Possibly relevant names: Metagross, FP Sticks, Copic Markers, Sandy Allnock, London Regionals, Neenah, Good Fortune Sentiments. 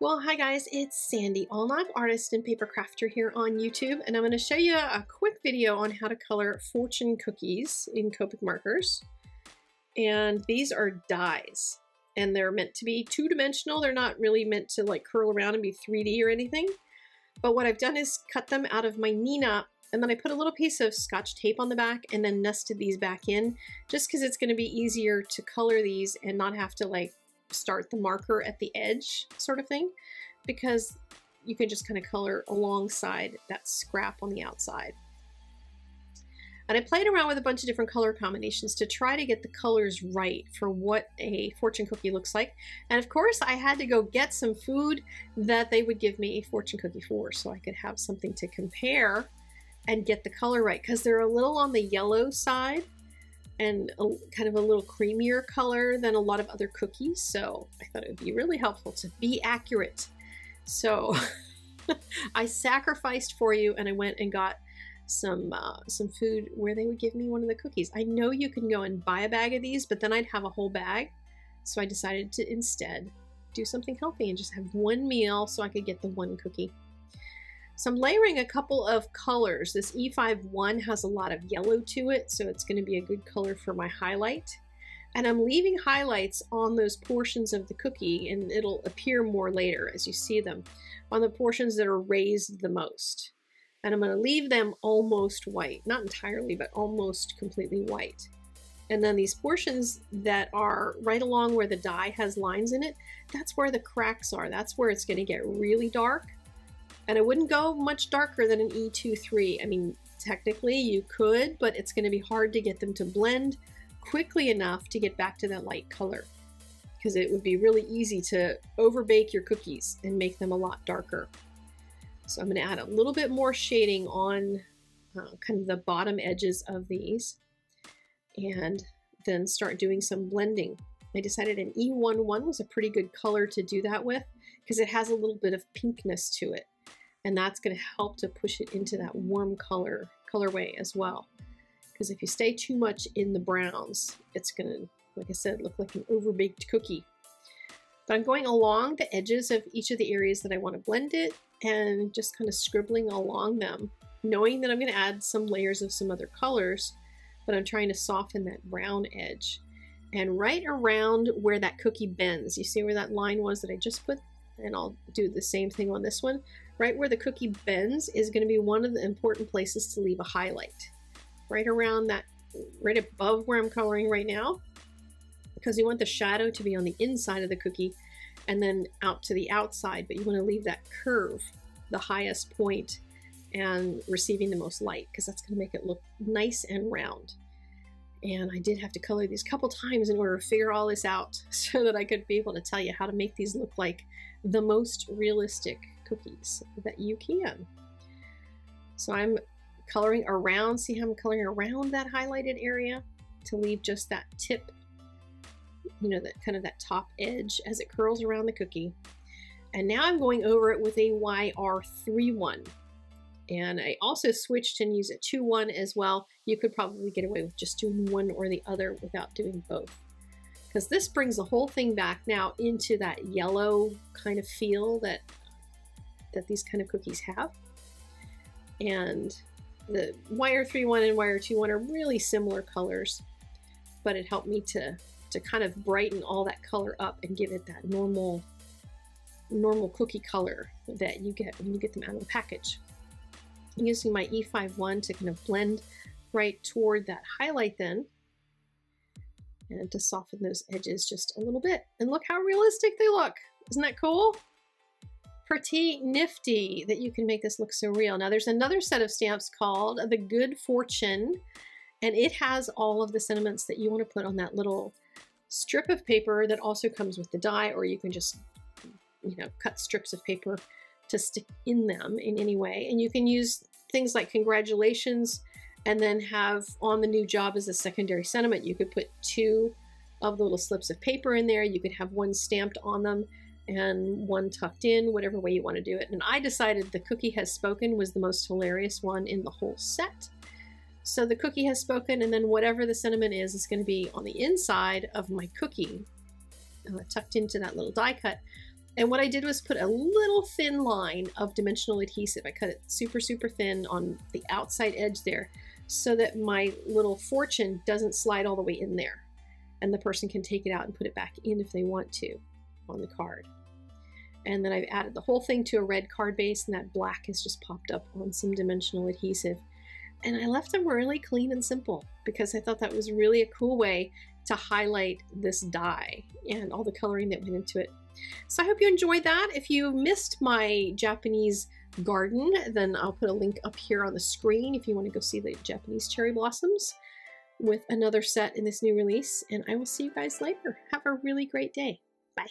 Well, hi guys, it's Sandy Allnock, artist and paper crafter here on YouTube, and I'm going to show you a quick video on how to color fortune cookies in Copic Markers. And these are dies, and they're meant to be two-dimensional. They're not really meant to like curl around and be 3D or anything. But what I've done is cut them out of my Neenah, and then I put a little piece of Scotch tape on the back and then nested these back in, just because it's going to be easier to color these and not have to like start the marker at the edge sort of thing, because you can just kind of color alongside that scrap on the outside. And I played around with a bunch of different color combinations to try to get the colors right for what a fortune cookie looks like. And of course I had to go get some food that they would give me a fortune cookie for, so I could have something to compare and get the color right, because they're a little on the yellow side and kind of a little creamier color than a lot of other cookies. So I thought it would be really helpful to be accurate. So I sacrificed for you, and I went and got some food where they would give me one of the cookies. I know you can go and buy a bag of these, but then I'd have a whole bag. So I decided to instead do something healthy and just have one meal so I could get the one cookie. So I'm layering a couple of colors. This E51 has a lot of yellow to it, so it's gonna be a good color for my highlight. And I'm leaving highlights on those portions of the cookie, and it'll appear more later as you see them, on the portions that are raised the most. And I'm gonna leave them almost white, not entirely, but almost completely white. And then these portions that are right along where the die has lines in it, that's where the cracks are. That's where it's gonna get really dark. And I wouldn't go much darker than an E23. I mean, technically you could, but it's gonna be hard to get them to blend quickly enough to get back to that light color, because it would be really easy to overbake your cookies and make them a lot darker. So I'm gonna add a little bit more shading on kind of the bottom edges of these, and then start doing some blending. I decided an E11 was a pretty good color to do that with, because it has a little bit of pinkness to it. And that's going to help to push it into that warm colorway as well. Because if you stay too much in the browns, it's going to, like I said, look like an overbaked cookie. But I'm going along the edges of each of the areas that I want to blend it, and just kind of scribbling along them, knowing that I'm going to add some layers of some other colors, but I'm trying to soften that brown edge. And right around where that cookie bends, you see where that line was that I just put? And I'll do the same thing on this one. Right where the cookie bends is going to be one of the important places to leave a highlight. Right around that, right above where I'm coloring right now, because you want the shadow to be on the inside of the cookie and then out to the outside, but you want to leave that curve, the highest point, and receiving the most light, because that's going to make it look nice and round. And I did have to color these a couple times in order to figure all this out, so that I could be able to tell you how to make these look like the most realistic cookies that you can. So I'm coloring around, see how I'm coloring around that highlighted area to leave just that tip, you know, that kind of that top edge as it curls around the cookie. And now I'm going over it with a YR31. And I also switched and used a 2-1 as well. You could probably get away with just doing one or the other without doing both, because this brings the whole thing back now into that yellow kind of feel that these kind of cookies have. And the YR31 and YR21 are really similar colors, but it helped me to kind of brighten all that color up and give it that normal cookie color that you get when you get them out of the package. I'm using my E51 to kind of blend right toward that highlight then, and to soften those edges just a little bit. And look how realistic they look. Isn't that cool? Pretty nifty that you can make this look so real. Now there's another set of stamps called the Good Fortune, and it has all of the sentiments that you want to put on that little strip of paper that also comes with the die, or you can just, you know, cut strips of paper to stick in them in any way. And you can use things like congratulations, and then have on the new job as a secondary sentiment. You could put two of the little slips of paper in there. You could have one stamped on them and one tucked in, whatever way you want to do it. And I decided the cookie has spoken was the most hilarious one in the whole set. So the cookie has spoken, and then whatever the sentiment is going to be on the inside of my cookie, tucked into that little die cut. And what I did was put a little thin line of dimensional adhesive. I cut it super, super thin on the outside edge there so that my little fortune doesn't slide all the way in there. And the person can take it out and put it back in if they want to on the card. And then I've added the whole thing to a red card base, and that black has just popped up on some dimensional adhesive. And I left them really clean and simple because I thought that was really a cool way to highlight this die and all the coloring that went into it. So I hope you enjoyed that. If you missed my Japanese garden, then I'll put a link up here on the screen if you want to go see the Japanese cherry blossoms with another set in this new release. And I will see you guys later. Have a really great day. Bye.